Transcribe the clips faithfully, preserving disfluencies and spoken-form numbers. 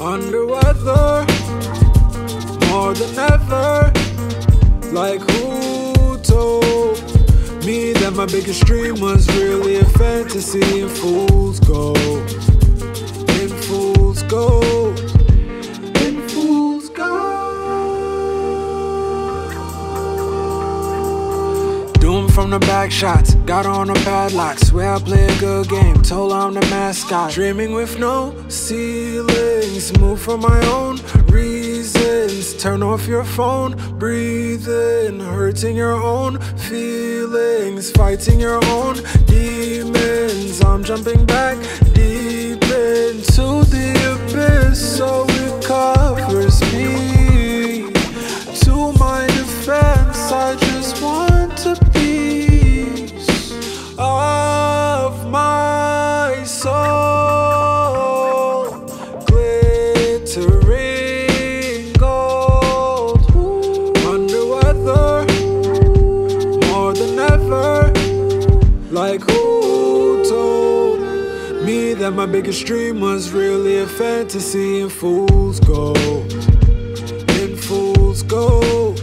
Under weather, more than ever. Like who told me that my biggest dream was really a fantasy? And fool's gold, and fool's gold, and fool's gold. Do 'em from the back shots, got on the padlock. Swear I play a good game, told I'm the mascot. Dreaming with no ceilings, move for my own reasons. Turn off your phone, breathing, hurting your own feelings, fighting your own demons. I'm jumping back deep into the abyss, so it covers me. To my defense, I just want a piece of my soul. Glittering like who told me that my biggest dream was really a fantasy? And fool's gold, and fool's gold,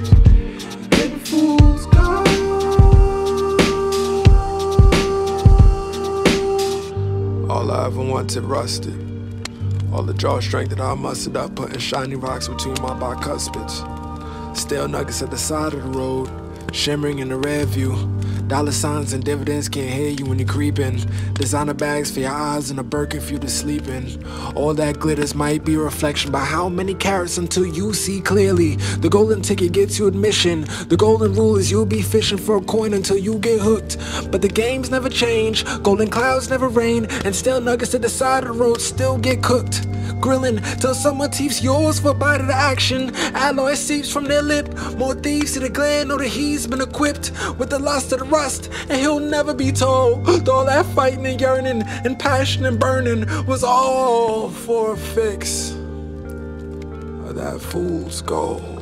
and fool's gold. All I ever wanted rusted. All the jaw strength that I mustered up, putting shiny rocks between my bicuspids. Stale nuggets at the side of the road, shimmering in the rear view. Dollar signs and dividends can't hear you when you're creeping. Designer bags for your eyes and a Birkin for you to sleep in. All that glitters might be a reflection, but how many carats until you see clearly? The golden ticket gets you admission. The golden rule is you'll be fishing for a coin until you get hooked. But the games never change, golden clouds never rain, and stale nuggets to the side of the road still get cooked. Grilling till someone teeps yours for a bite of the action. Alloy seeps from their lip. More thieves to the gland, know that he's been equipped with the lust of the rust, and he'll never be told that all that fighting and yearning and passion and burning was all for a fix of that fool's gold.